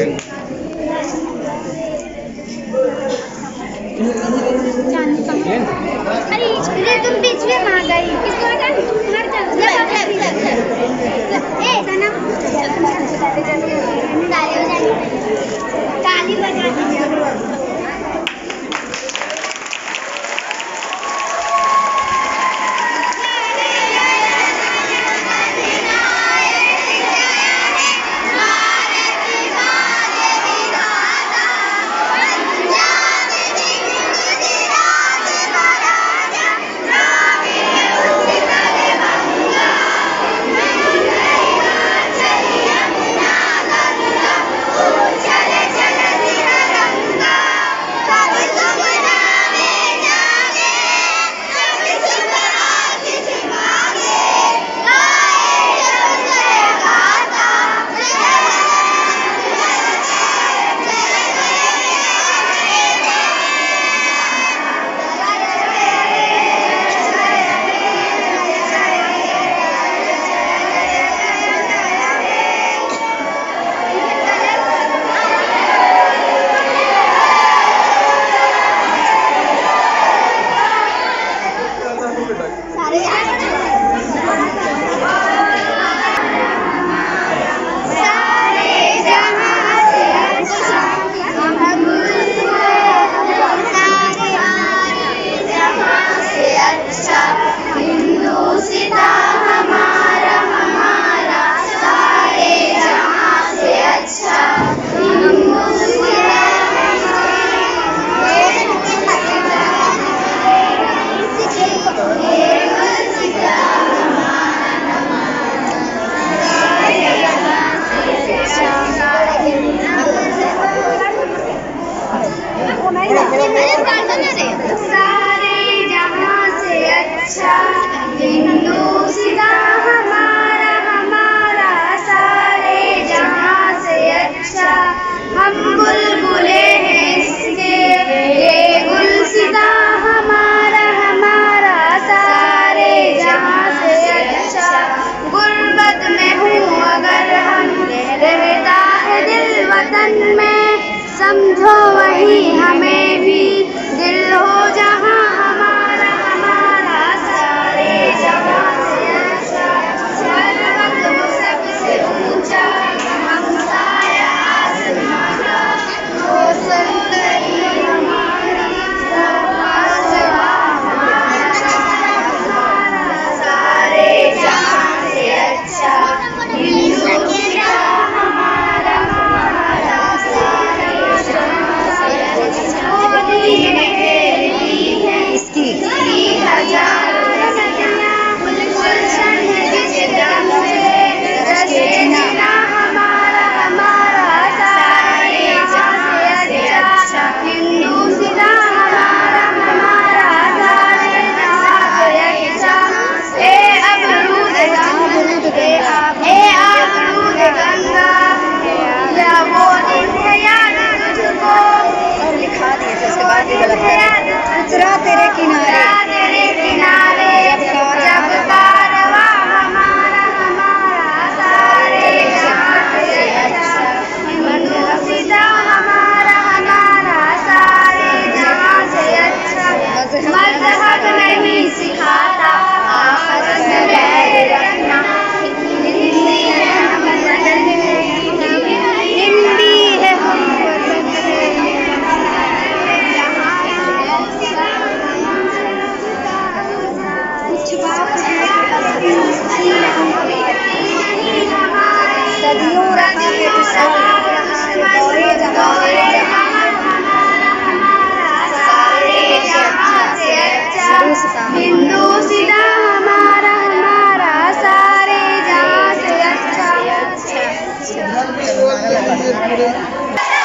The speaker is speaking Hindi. geng. अरे ये तुम बीच में आ गई किसको अगर मर जाओ या बाबा भी लग ए तना ताली बजा दीजिए Terima kasih.